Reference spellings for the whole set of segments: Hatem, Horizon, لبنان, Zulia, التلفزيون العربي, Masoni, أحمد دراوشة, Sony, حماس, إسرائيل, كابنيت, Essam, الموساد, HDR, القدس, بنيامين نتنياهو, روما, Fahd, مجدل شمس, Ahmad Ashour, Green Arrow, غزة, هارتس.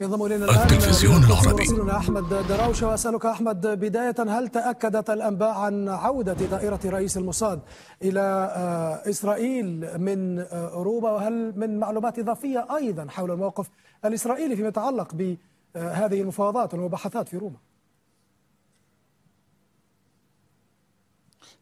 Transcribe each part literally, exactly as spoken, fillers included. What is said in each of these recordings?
ينضم الينا الان التلفزيون العربي احمد دراوشة. واسالك احمد بدايه، هل تاكدت الانباء عن عوده طائره رئيس الموساد الى اسرائيل من روما، وهل من معلومات اضافيه ايضا حول الموقف الاسرائيلي فيما يتعلق بهذه المفاوضات والمباحثات في روما؟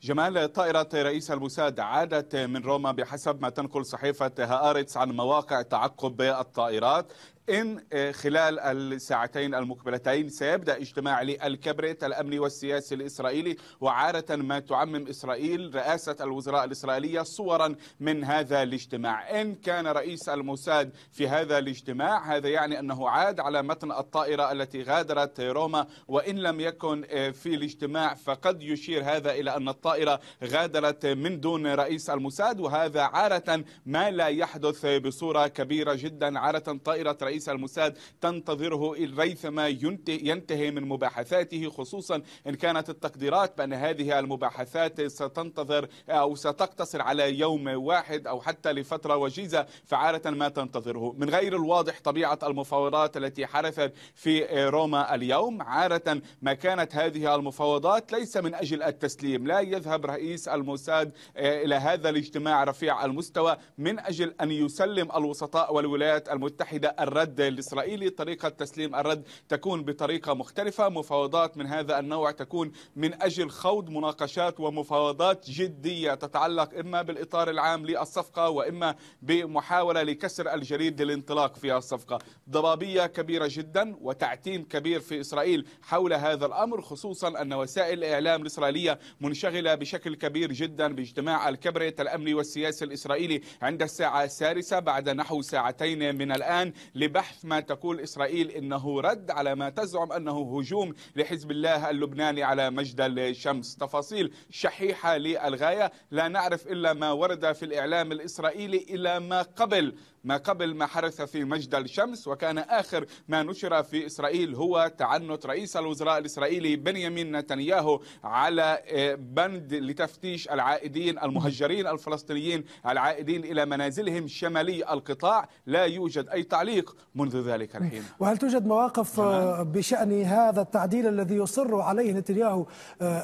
جمال، طائرة رئيس الموساد عادت من روما بحسب ما تنقل صحيفة هارتس عن مواقع تعقب الطائرات. إن خلال الساعتين المقبلتين سيبدأ اجتماع للكابنيت الأمني والسياسي الإسرائيلي، وعادة ما تعمم إسرائيل رئاسة الوزراء الإسرائيلية صورا من هذا الاجتماع. إن كان رئيس الموساد في هذا الاجتماع، هذا يعني أنه عاد على متن الطائرة التي غادرت روما، وإن لم يكن في الاجتماع فقد يشير هذا إلى أن الطائرة غادرت من دون رئيس الموساد، وهذا عادة ما لا يحدث بصورة كبيرة جدا. عادة طائرة رئيس رئيس الموساد تنتظره ريثما ينتهي من مباحثاته، خصوصا إن كانت التقديرات بأن هذه المباحثات ستنتظر أو ستقتصر على يوم واحد أو حتى لفترة وجيزة، فعادة ما تنتظره. من غير الواضح طبيعة المفاوضات التي حدثت في روما اليوم. عادة ما كانت هذه المفاوضات ليس من أجل التسليم، لا يذهب رئيس الموساد إلى هذا الاجتماع رفيع المستوى من أجل أن يسلم الوسطاء والولايات المتحدة الرد الإسرائيلي. طريقة تسليم الرد تكون بطريقة مختلفة. مفاوضات من هذا النوع تكون من أجل خوض مناقشات ومفاوضات جدية تتعلق إما بالإطار العام للصفقة، وإما بمحاولة لكسر الجليد للانطلاق في الصفقة. ضبابية كبيرة جدا وتعتيم كبير في إسرائيل حول هذا الأمر، خصوصا أن وسائل الإعلام الإسرائيلية منشغلة بشكل كبير جدا باجتماع الكابنيت الأمني والسياسي الإسرائيلي عند الساعة السادسة بعد نحو ساعتين من الآن، بحث ما تقول إسرائيل إنه رد على ما تزعم أنه هجوم لحزب الله اللبناني على مجدل شمس. تفاصيل شحيحة للغاية، لا نعرف إلا ما ورد في الإعلام الإسرائيلي إلى ما قبل ما قبل ما حدث في مجدل شمس. وكان آخر ما نشر في إسرائيل هو تعنت رئيس الوزراء الإسرائيلي بنيامين نتنياهو على بند لتفتيش العائدين المهجرين الفلسطينيين العائدين إلى منازلهم شمالي القطاع. لا يوجد أي تعليق منذ ذلك الحين. وهل توجد مواقف بشأن هذا التعديل الذي يصر عليه نتنياهو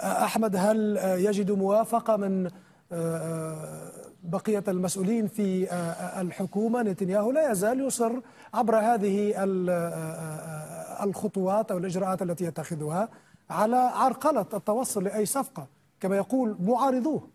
أحمد؟ هل يجد موافقة من بقية المسؤولين في الحكومة؟ نتنياهو لا يزال يصر عبر هذه الخطوات أو الإجراءات التي يتخذها على عرقلة التوصل لأي صفقة كما يقول معارضوه.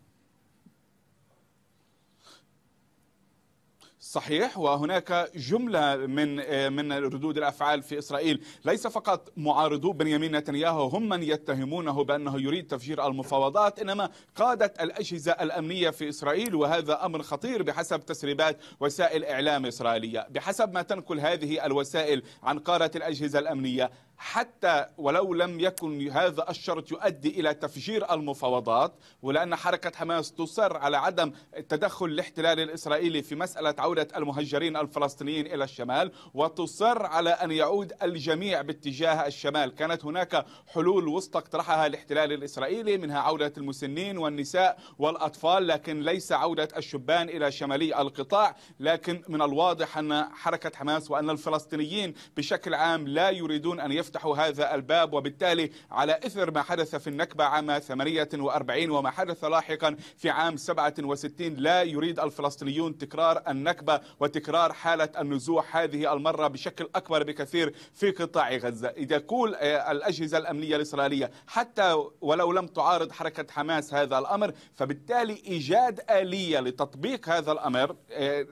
صحيح، وهناك جملة من من ردود الأفعال في إسرائيل، ليس فقط معارضو بنيامين نتنياهو هم من يتهمونه بأنه يريد تفجير المفاوضات، إنما قادة الأجهزة الأمنية في إسرائيل، وهذا أمر خطير بحسب تسريبات وسائل إعلام إسرائيلية. بحسب ما تنقل هذه الوسائل عن قادة الأجهزة الأمنية، حتى ولو لم يكن هذا الشرط يؤدي إلى تفجير المفاوضات، ولأن حركة حماس تصر على عدم تدخل الاحتلال الإسرائيلي في مسألة عودة المهجرين الفلسطينيين إلى الشمال، وتصر على أن يعود الجميع باتجاه الشمال. كانت هناك حلول وسطى اقترحها الاحتلال الإسرائيلي، منها عودة المسنين والنساء والأطفال، لكن ليس عودة الشبان إلى شمالي القطاع. لكن من الواضح أن حركة حماس وأن الفلسطينيين بشكل عام لا يريدون أن يفعلوا يفتحوا هذا الباب، وبالتالي على إثر ما حدث في النكبة عام ثمانية وأربعين وما حدث لاحقا في عام سبعة وستين، لا يريد الفلسطينيون تكرار النكبة وتكرار حالة النزوح هذه المرة بشكل أكبر بكثير في قطاع غزة. إذا كل الأجهزة الأمنية الإسرائيلية حتى ولو لم تعارض حركة حماس هذا الأمر، فبالتالي إيجاد آلية لتطبيق هذا الأمر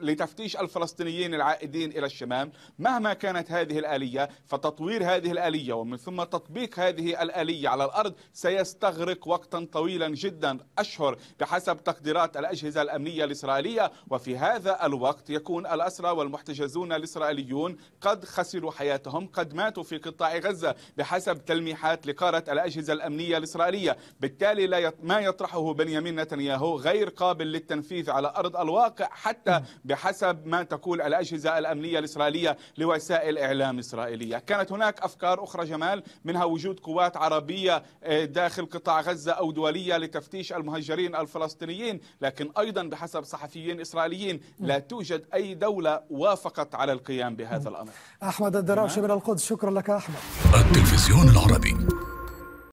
لتفتيش الفلسطينيين العائدين إلى الشمال، مهما كانت هذه الآلية، فتطوير هذه الآلية ومن ثم تطبيق هذه الآلية على الأرض سيستغرق وقتا طويلا جدا، أشهر بحسب تقديرات الأجهزة الأمنية الإسرائيلية. وفي هذا الوقت يكون الأسرى والمحتجزون الإسرائيليون قد خسروا حياتهم، قد ماتوا في قطاع غزة بحسب تلميحات لقارة الأجهزة الأمنية الإسرائيلية. بالتالي لا ما يطرحه بنيامين نتنياهو غير قابل للتنفيذ على أرض الواقع، حتى بحسب ما تقول الأجهزة الأمنية الإسرائيلية لوسائل إعلام إسرائيلية. كانت هناك أفكار أسرار أخرى جمال، منها وجود قوات عربية داخل قطاع غزة أو دولية لتفتيش المهجرين الفلسطينيين، لكن أيضا بحسب صحفيين إسرائيليين لا توجد أي دولة وافقت على القيام بهذا الأمر. أحمد دراوشة من القدس، شكرا لك أحمد. التلفزيون العربي.